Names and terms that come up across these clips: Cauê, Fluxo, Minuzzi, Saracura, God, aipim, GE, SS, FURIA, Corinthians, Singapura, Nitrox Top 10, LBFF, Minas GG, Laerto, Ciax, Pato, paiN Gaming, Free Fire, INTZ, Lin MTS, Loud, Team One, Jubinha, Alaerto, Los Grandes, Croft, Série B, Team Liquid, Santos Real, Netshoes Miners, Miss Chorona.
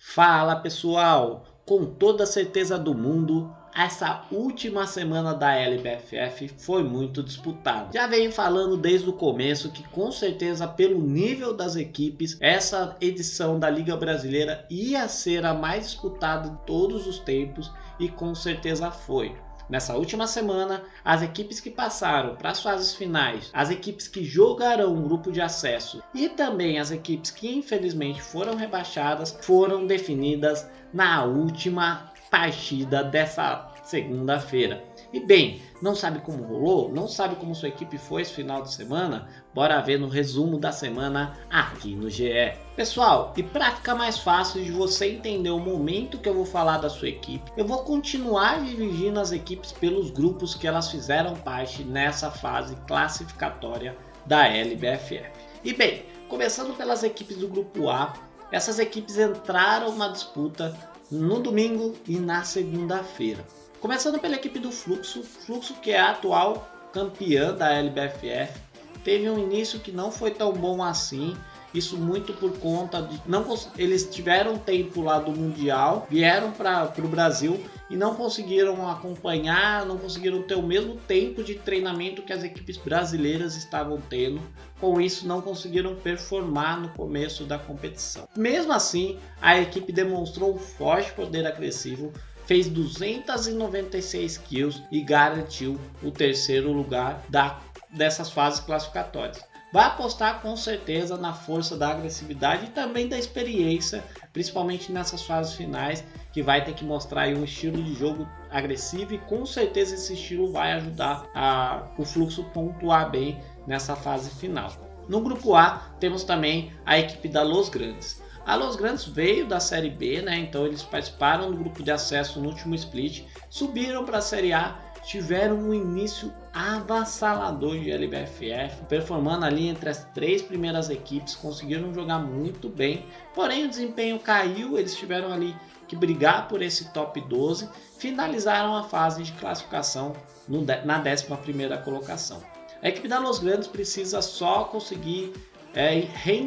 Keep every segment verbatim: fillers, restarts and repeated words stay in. Fala pessoal, com toda a certeza do mundo, essa última semana da L B F F foi muito disputada. Já venho falando desde o começo que com certeza pelo nível das equipes, essa edição da Liga Brasileira ia ser a mais disputada de todos os tempos e com certeza foi. Nessa última semana, as equipes que passaram para as fases finais, as equipes que jogarão o grupo de acesso e também as equipes que infelizmente foram rebaixadas, foram definidas na última partida dessa segunda-feira. E bem, não sabe como rolou? Não sabe como sua equipe foi esse final de semana? Bora ver no resumo da semana aqui no G E. Pessoal, e para ficar mais fácil de você entender o momento que eu vou falar da sua equipe, eu vou continuar dividindo as equipes pelos grupos que elas fizeram parte nessa fase classificatória da L B F F. E bem, começando pelas equipes do grupo A, essas equipes entraram na disputa no domingo e na segunda-feira. Começando pela equipe do Fluxo, Fluxo que é a atual campeã da L B F F, teve um início que não foi tão bom assim, isso muito por conta de não eles tiveram tempo lá do Mundial, vieram para o Brasil e não conseguiram acompanhar, não conseguiram ter o mesmo tempo de treinamento que as equipes brasileiras estavam tendo, com isso não conseguiram performar no começo da competição. Mesmo assim, a equipe demonstrou um forte poder agressivo, fez duzentos e noventa e seis kills e garantiu o terceiro lugar da, dessas fases classificatórias. Vai apostar com certeza na força da agressividade e também da experiência, principalmente nessas fases finais, que vai ter que mostrar aí um estilo de jogo agressivo e com certeza esse estilo vai ajudar a, o Fluxo pontuar bem nessa fase final. No grupo A temos também a equipe da Los Grandes. A Los Grandes veio da Série B, né? Então eles participaram do grupo de acesso no último split, subiram para a Série A, tiveram um início avassalador de L B F F, performando ali entre as três primeiras equipes, conseguiram jogar muito bem, porém o desempenho caiu, eles tiveram ali que brigar por esse top doze, finalizaram a fase de classificação no, na décima primeira colocação. A equipe da Los Grandes precisa só conseguir É,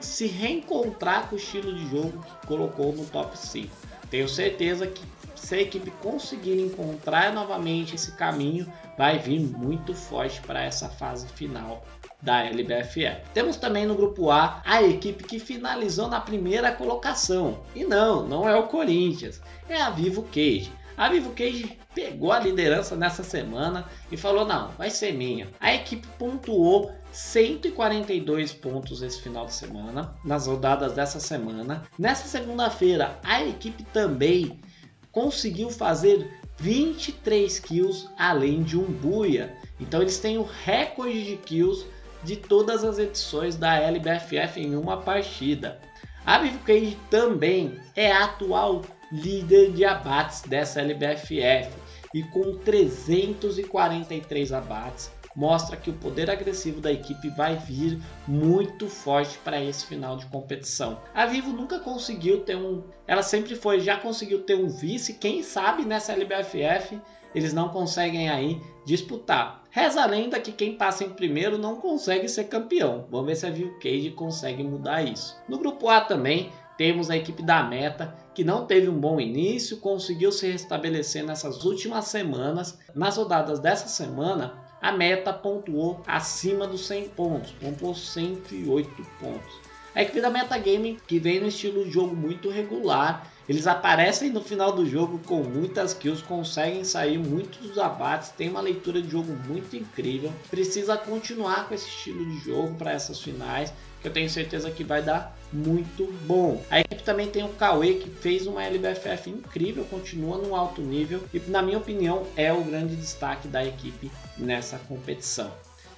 se reencontrar com o estilo de jogo que colocou no top cinco. Tenho certeza que se a equipe conseguir encontrar novamente esse caminho, vai vir muito forte para essa fase final da L B F F. Temos também no grupo A a equipe que finalizou na primeira colocação. E não, não é o Corinthians, é a Vivo Cage. A Vivo Cage pegou a liderança nessa semana e falou, não, vai ser minha. A equipe pontuou cento e quarenta e dois pontos esse final de semana, nas rodadas dessa semana. Nessa segunda-feira, a equipe também conseguiu fazer vinte e três kills, além de um buia. Então eles têm o recorde de kills de todas as edições da L B F F em uma partida. A Vivo Cage também é a atual líder de abates dessa L B F F e com trezentos e quarenta e três abates, mostra que o poder agressivo da equipe vai vir muito forte para esse final de competição. A Vivo nunca conseguiu ter um, ela sempre foi, já conseguiu ter um vice, quem sabe nessa L B F F eles não conseguem aí disputar. Reza a lenda que quem passa em primeiro não consegue ser campeão, vamos ver se a Vivo Cage consegue mudar isso. No grupo A também temos a equipe da Meta, que não teve um bom início, conseguiu se restabelecer nessas últimas semanas. Nas rodadas dessa semana, a Meta pontuou acima dos cem pontos, pontuou cento e oito pontos. A equipe da Metagame, que vem no estilo de jogo muito regular, eles aparecem no final do jogo com muitas kills, conseguem sair muitos dos abates, tem uma leitura de jogo muito incrível. Precisa continuar com esse estilo de jogo para essas finais, que eu tenho certeza que vai dar muito bom. A equipe também tem o Cauê, que fez uma L B F F incrível, continua no alto nível e, na minha opinião, é o grande destaque da equipe nessa competição.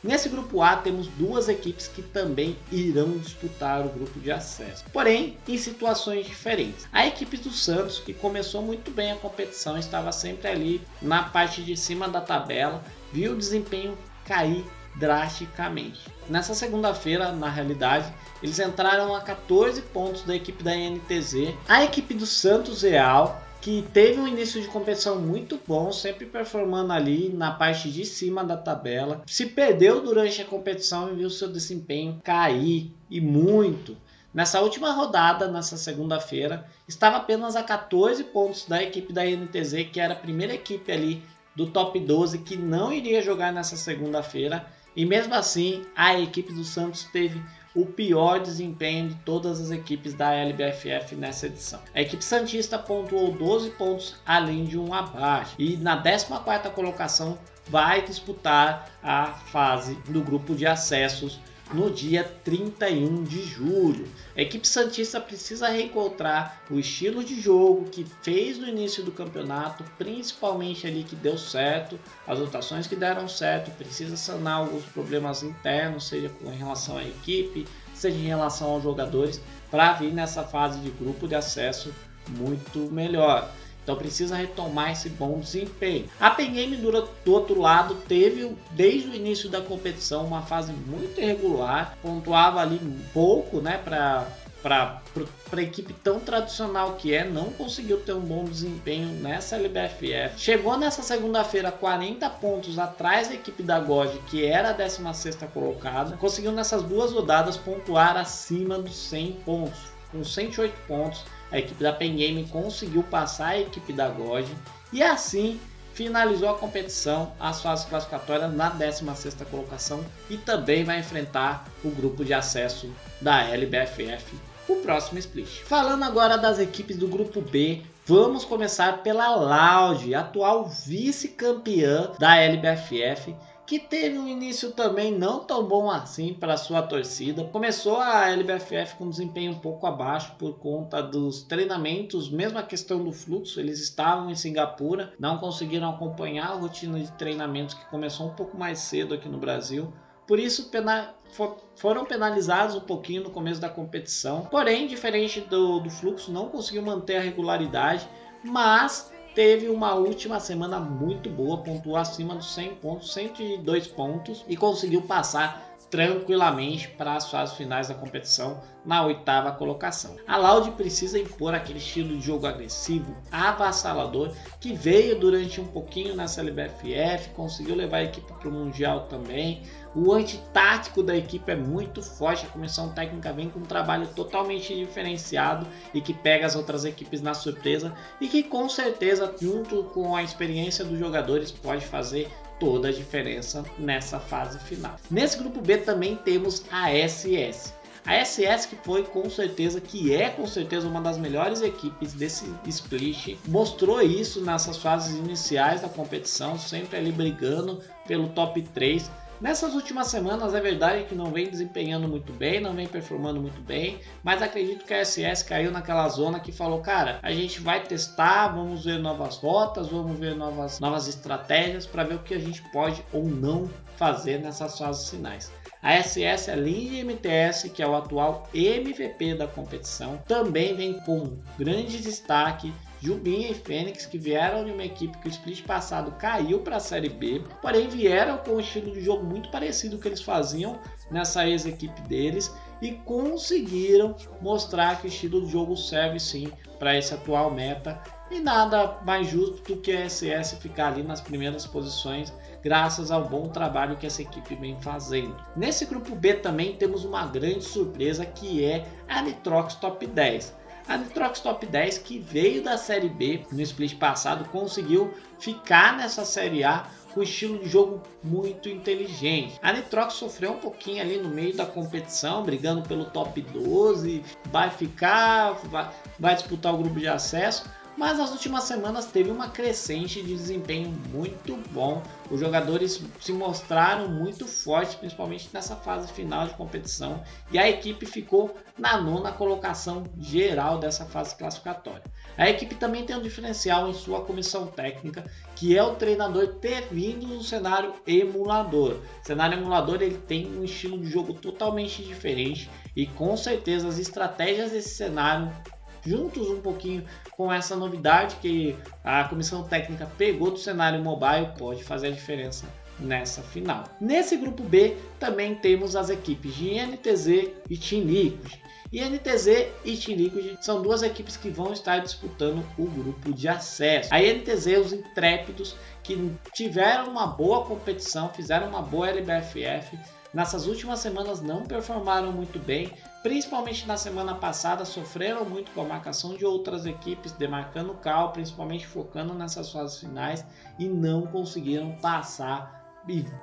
Nesse grupo A temos duas equipes que também irão disputar o grupo de acesso, porém em situações diferentes. A equipe do Santos, que começou muito bem a competição, estava sempre ali na parte de cima da tabela, viu o desempenho cair drasticamente. Nessa segunda-feira, na realidade, eles entraram a quatorze pontos da equipe da I N T Z. A equipe do Santos Real, que teve um início de competição muito bom, sempre performando ali na parte de cima da tabela, se perdeu durante a competição e viu seu desempenho cair e muito. Nessa última rodada, nessa segunda-feira, estava apenas a quatorze pontos da equipe da I N T Z, que era a primeira equipe ali do top doze, que não iria jogar nessa segunda-feira. E mesmo assim, a equipe do Santos teve o pior desempenho de todas as equipes da L B F F nessa edição. A equipe santista pontuou doze pontos, além de um abaixo. E na décima quarta colocação vai disputar a fase do grupo de acessos no dia trinta e um de julho. A equipe santista precisa reencontrar o estilo de jogo que fez no início do campeonato, principalmente ali que deu certo, as rotações que deram certo. Precisa sanar alguns problemas internos, seja com relação à equipe, seja em relação aos jogadores, para vir nessa fase de grupo de acesso muito melhor. Então precisa retomar esse bom desempenho. A paiN Gaming, do outro lado, teve desde o início da competição uma fase muito irregular. Pontuava ali pouco, né, para para a equipe tão tradicional que é. Não conseguiu ter um bom desempenho nessa L B F F. Chegou nessa segunda-feira quarenta pontos atrás da equipe da God, que era a décima sexta colocada. Conseguiu nessas duas rodadas pontuar acima dos cem pontos. Com cento e oito pontos, a equipe da paiN Gaming conseguiu passar a equipe da Goji e assim finalizou a competição, as fases classificatórias, na décima sexta colocação, e também vai enfrentar o grupo de acesso da L B F F, o próximo split. Falando agora das equipes do grupo B, vamos começar pela Loud, atual vice-campeã da L B F F, que teve um início também não tão bom assim para sua torcida. Começou a L B F F com um desempenho um pouco abaixo por conta dos treinamentos, mesmo a questão do fluxo. Eles estavam em Singapura, não conseguiram acompanhar a rotina de treinamentos que começou um pouco mais cedo aqui no Brasil. Por isso pena, for, foram penalizados um pouquinho no começo da competição. Porém, diferente do, do fluxo, não conseguiu manter a regularidade, mas teve uma última semana muito boa, pontuou acima dos cem pontos, cento e dois pontos, e conseguiu passar tranquilamente para as fases finais da competição na oitava colocação. A Loud precisa impor aquele estilo de jogo agressivo, avassalador, que veio durante um pouquinho nessa L B F F, conseguiu levar a equipe para o Mundial também. O antitático da equipe é muito forte, a comissão técnica vem com um trabalho totalmente diferenciado e que pega as outras equipes na surpresa, e que com certeza, junto com a experiência dos jogadores, pode fazer toda a diferença nessa fase final. Nesse grupo B também temos a S S. A S S, que foi com certeza, que é com certeza uma das melhores equipes desse split, mostrou isso nessas fases iniciais da competição, sempre ali brigando pelo top três. Nessas últimas semanas é verdade que não vem desempenhando muito bem, não vem performando muito bem, mas acredito que a S S caiu naquela zona que falou: cara, a gente vai testar, vamos ver novas rotas, vamos ver novas, novas estratégias para ver o que a gente pode ou não fazer nessas fases finais. A S S, a Lin M T S, que é o atual M V P da competição, também vem com grande destaque. Jubinha e Fênix, que vieram de uma equipe que o split passado caiu para a Série B, porém vieram com um estilo de jogo muito parecido com o que eles faziam nessa ex-equipe deles, e conseguiram mostrar que o estilo de jogo serve sim para esse atual meta, e nada mais justo do que a S S ficar ali nas primeiras posições, graças ao bom trabalho que essa equipe vem fazendo. Nesse grupo B também temos uma grande surpresa, que é a Nitrox top dez. A Nitrox top dez, que veio da Série B no split passado, conseguiu ficar nessa Série A com um estilo de jogo muito inteligente. A Nitrox sofreu um pouquinho ali no meio da competição, brigando pelo top doze, vai ficar, vai, vai disputar o grupo de acesso, mas nas últimas semanas teve uma crescente de desempenho muito bom. Os jogadores se mostraram muito fortes, principalmente nessa fase final de competição, e a equipe ficou na nona colocação geral dessa fase classificatória. A equipe também tem um diferencial em sua comissão técnica, que é o treinador ter vindo no cenário emulador. O cenário emulador, ele tem um estilo de jogo totalmente diferente, e com certeza as estratégias desse cenário, juntos um pouquinho com essa novidade que a comissão técnica pegou do cenário mobile, pode fazer a diferença nessa final. Nesse grupo B também temos as equipes de I N T Z e Team Liquid. I N T Z e Team Liquid são duas equipes que vão estar disputando o grupo de acesso. A I N T Z, os intrépidos, que tiveram uma boa competição, fizeram uma boa L B F F, nessas últimas semanas não performaram muito bem, principalmente na semana passada, sofreram muito com a marcação de outras equipes, demarcando o cal, principalmente focando nessas fases finais, e não conseguiram passar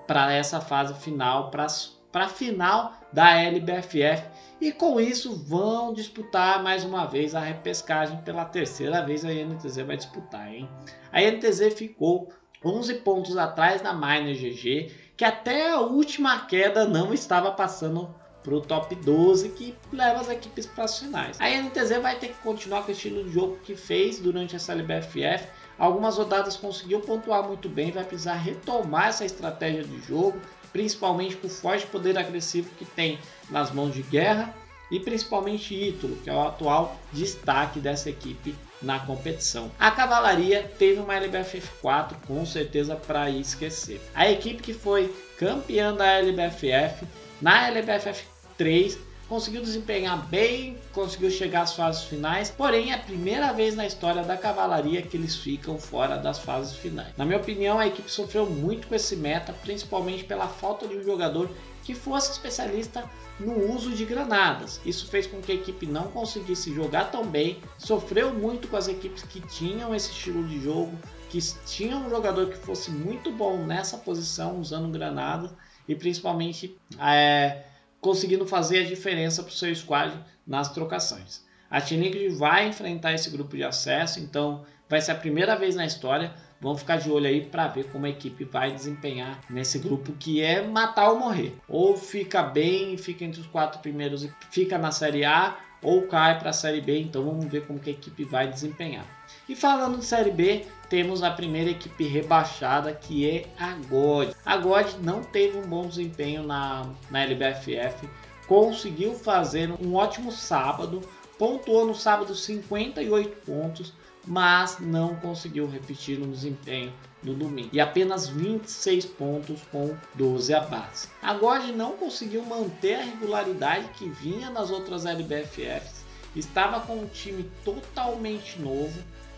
para essa fase final, para para a final da L B F F, e com isso vão disputar mais uma vez a repescagem. Pela terceira vez a I N T Z vai disputar, hein? A I N T Z ficou onze pontos atrás da Minas G G, que até a última queda não estava passando para o top doze, que leva as equipes para as finais. A I N T Z vai ter que continuar com o estilo de jogo que fez durante essa L B F F. Algumas rodadas conseguiu pontuar muito bem, vai precisar retomar essa estratégia de jogo, principalmente com o forte poder agressivo que tem nas mãos de Guerra e principalmente Ítalo, que é o atual destaque dessa equipe na competição. A Cavalaria teve uma L B F F quatro com certeza para esquecer. A equipe que foi campeã da L B F F na L B F F três conseguiu desempenhar bem, conseguiu chegar às fases finais, porém é a primeira vez na história da Cavalaria que eles ficam fora das fases finais. Na minha opinião, a equipe sofreu muito com esse meta, principalmente pela falta de um jogador que fosse especialista no uso de granadas. Isso fez com que a equipe não conseguisse jogar tão bem, sofreu muito com as equipes que tinham esse estilo de jogo, que tinham um jogador que fosse muito bom nessa posição usando granadas e principalmente é... conseguindo fazer a diferença para o seu squad nas trocações. A Team Liquid vai enfrentar esse grupo de acesso, então vai ser a primeira vez na história. Vamos ficar de olho aí para ver como a equipe vai desempenhar nesse grupo, que é matar ou morrer. Ou fica bem, fica entre os quatro primeiros e fica na Série A, ou cai para a Série B, então vamos ver como que a equipe vai desempenhar. E falando de Série B, temos a primeira equipe rebaixada, que é a God. A God não teve um bom desempenho na, na L B F F, conseguiu fazer um ótimo sábado, pontuou no sábado cinquenta e oito pontos, mas não conseguiu repetir o desempenho no domingo, e apenas vinte e seis pontos com doze abates. A God não conseguiu manter a regularidade que vinha nas outras L B F Fs, estava com um time totalmente novo,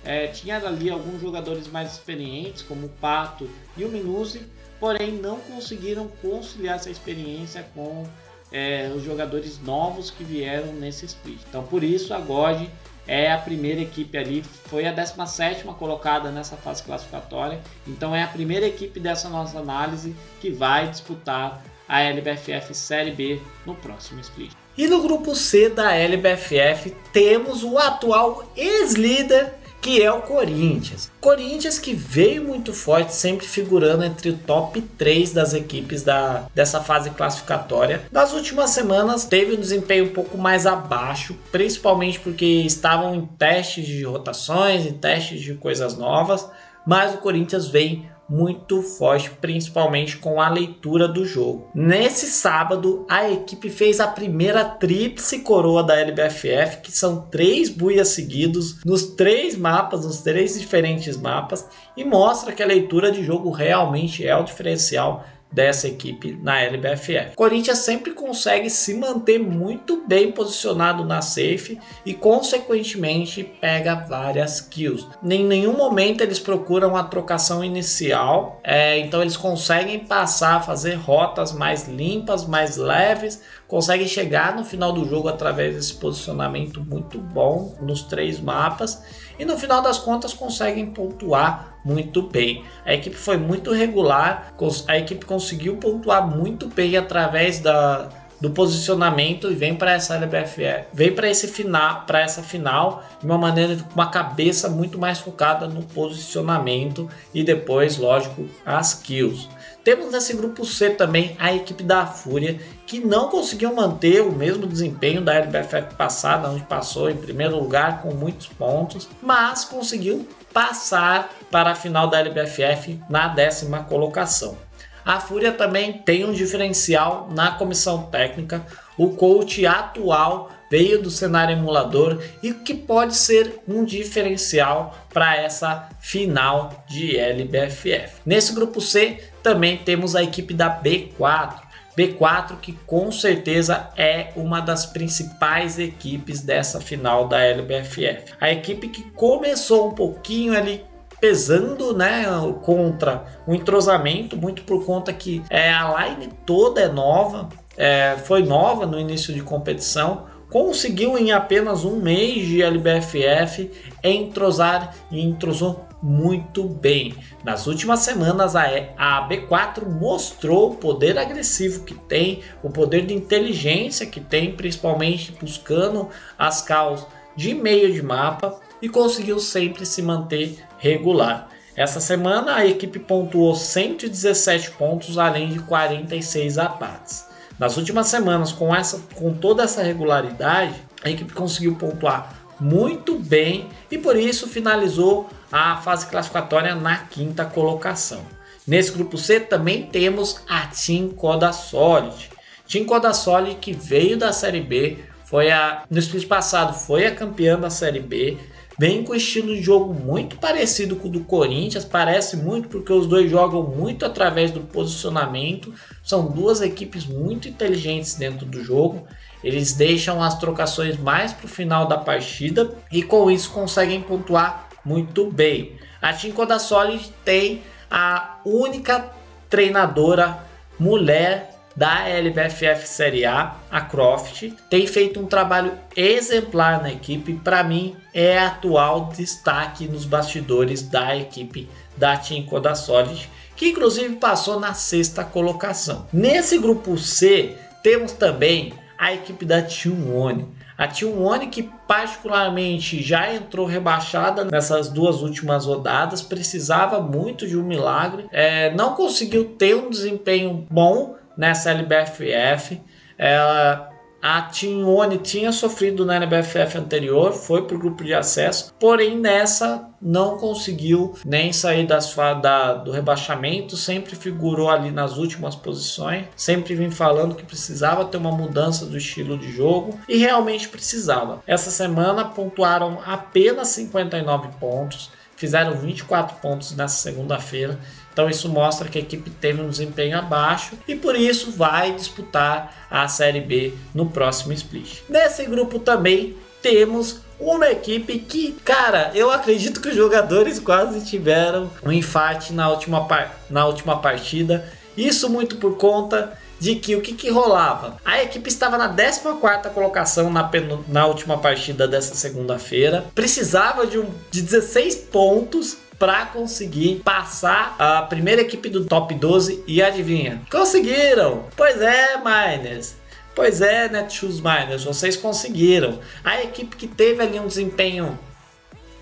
é, tinha ali alguns jogadores mais experientes como o Pato e o Minuzzi, porém não conseguiram conciliar essa experiência com é, os jogadores novos que vieram nesse split. Então por isso a God é a primeira equipe ali, foi a décima sétima colocada nessa fase classificatória, então é a primeira equipe dessa nossa análise que vai disputar a L B F F Série B no próximo split. E no grupo C da L B F F temos o atual ex-líder, que é o Corinthians. Corinthians que veio muito forte, sempre figurando entre o top três das equipes da, dessa fase classificatória. Nas últimas semanas teve um desempenho um pouco mais abaixo, principalmente porque estavam em testes de rotações, em testes de coisas novas, mas o Corinthians vem muito forte, principalmente com a leitura do jogo. Nesse sábado, a equipe fez a primeira tríplice coroa da L B F F, que são três buias seguidos nos três mapas, nos três diferentes mapas, e mostra que a leitura de jogo realmente é o diferencial dessa equipe na L B F F. Corinthians sempre consegue se manter muito bem posicionado na safe e consequentemente pega várias kills. Em nenhum momento eles procuram a trocação inicial, é, então eles conseguem passar, fazer rotas mais limpas, mais leves, conseguem chegar no final do jogo através desse posicionamento muito bom nos três mapas e no final das contas conseguem pontuar muito bem. A equipe foi muito regular, a equipe conseguiu pontuar muito bem através da, do posicionamento e vem para essa L B F F, vem para esse final, para essa final de uma maneira, com uma cabeça muito mais focada no posicionamento e depois, lógico, as kills. Temos nesse grupo C também a equipe da FURIA, que não conseguiu manter o mesmo desempenho da L B F F passada, onde passou em primeiro lugar com muitos pontos, mas conseguiu passar para a final da L B F F na décima colocação. A FURIA também tem um diferencial na comissão técnica, o coach atual veio do cenário emulador e que pode ser um diferencial para essa final de L B F F. Nesse grupo C também temos a equipe da B quatro, B quatro que com certeza é uma das principais equipes dessa final da L B F F. A equipe que começou um pouquinho ali pesando, né, contra o entrosamento, muito por conta que é, a line toda é nova, é, foi nova no início de competição, conseguiu em apenas um mês de L B F F entrosar e entrosou muito bem. Nas últimas semanas a B quatro mostrou o poder agressivo que tem, o poder de inteligência que tem, principalmente buscando as calls de meio de mapa, e conseguiu sempre se manter regular. Essa semana a equipe pontuou cento e dezessete pontos, além de quarenta e seis abates. Nas últimas semanas, com, essa, com toda essa regularidade, a equipe conseguiu pontuar muito bem e por isso finalizou a fase classificatória na quinta colocação. Nesse grupo C também temos a Team Coda Solid. Team Coda Solid, que veio da Série B, foi a, no split passado foi a campeã da Série B, vem com um estilo de jogo muito parecido com o do Corinthians, parece muito porque os dois jogam muito através do posicionamento, são duas equipes muito inteligentes dentro do jogo, eles deixam as trocações mais para o final da partida e com isso conseguem pontuar muito bem. A Team Coda Solid tem a única treinadora mulher da L B F F Série A, a Croft, tem feito um trabalho exemplar na equipe, para mim é atual destaque nos bastidores da equipe da Team Coda Solid, que inclusive passou na sexta colocação. Nesse grupo C temos também a equipe da Team One, a Team One que particularmente já entrou rebaixada nessas duas últimas rodadas, precisava muito de um milagre, é, não conseguiu ter um desempenho bom nessa L B F F. Ela, a Team One tinha sofrido na L B F F anterior, foi para o grupo de acesso, porém nessa não conseguiu nem sair das, da, do rebaixamento, sempre figurou ali nas últimas posições, sempre vim falando que precisava ter uma mudança do estilo de jogo e realmente precisava. Essa semana pontuaram apenas cinquenta e nove pontos, fizeram vinte e quatro pontos nessa segunda-feira, então isso mostra que a equipe teve um desempenho abaixo e por isso vai disputar a Série B no próximo split. Nesse grupo também temos uma equipe que, cara, eu acredito que os jogadores quase tiveram um infarte na última, par na última partida, isso muito por conta de que o que, que rolava? A equipe estava na décima quarta colocação na, na última partida dessa segunda-feira, precisava de, um, de dezesseis pontos para conseguir passar a primeira equipe do top doze e adivinha? Conseguiram! Pois é, Miners! Pois é, Netshoes Miners, vocês conseguiram! A equipe que teve ali um desempenho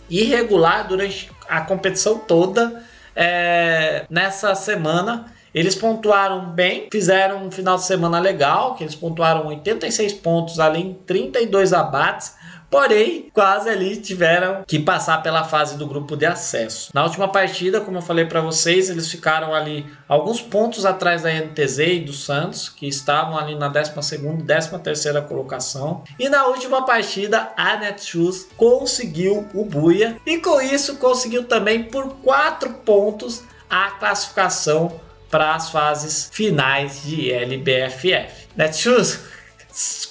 irregular durante a competição toda, é, nessa semana, eles pontuaram bem, fizeram um final de semana legal, que eles pontuaram oitenta e seis pontos, além de trinta e dois abates, porém quase ali tiveram que passar pela fase do grupo de acesso. Na última partida, como eu falei para vocês, eles ficaram ali alguns pontos atrás da I N T Z e do Santos, que estavam ali na décima segunda e décima terceira colocação. E na última partida, a Netshoes conseguiu o buia e com isso conseguiu também por quatro pontos a classificação para as fases finais de L B F F. Netshoes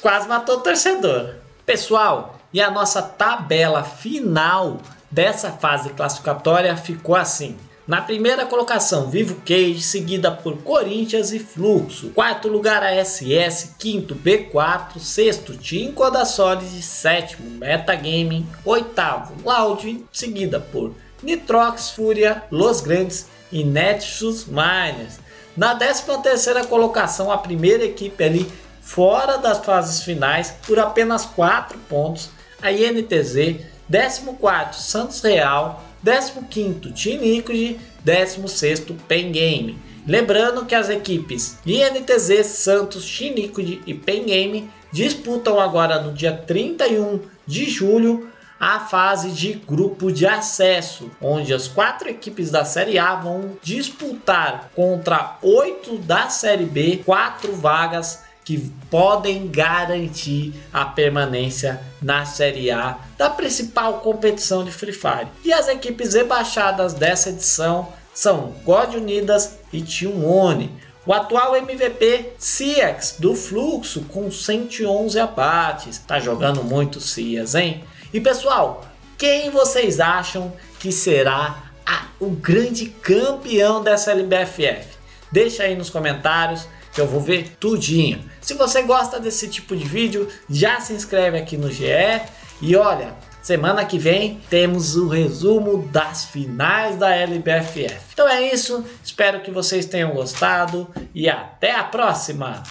quase matou o torcedor. Pessoal, e a nossa tabela final dessa fase classificatória ficou assim. Na primeira colocação, Vivo Cage, seguida por Corinthians e Fluxo. Quarto lugar, a S S. Quinto, B quatro. Sexto, Team Coda Solid. Sétimo, Metagame. Oitavo, Loud, seguida por Nitrox, FURIA, Los Grandes e Netshoes Miners. Na décima terceira colocação, a primeira equipe ali fora das fases finais por apenas quatro pontos, a I N T Z. décimo quarto, Santos Real. décimo quinto, Team Liquid. décimo sexto, paiN Gaming. Lembrando que as equipes I N T Z, Santos, Team Liquid e paiN Gaming disputam agora no dia trinta e um de julho a fase de grupo de acesso, onde as quatro equipes da Série A vão disputar contra oito da Série B, quatro vagas que podem garantir a permanência na Série A da principal competição de Free Fire. E as equipes rebaixadas dessa edição são God Unidas e Team One. O atual M V P Ciax do Fluxo com cento e onze abates. Tá jogando muito Ciax, hein? E pessoal, quem vocês acham que será a, o grande campeão dessa L B F F? Deixa aí nos comentários, que eu vou ver tudinho. Se você gosta desse tipo de vídeo, já se inscreve aqui no G E. E olha, semana que vem temos o resumo das finais da L B F F. Então é isso, espero que vocês tenham gostado e até a próxima!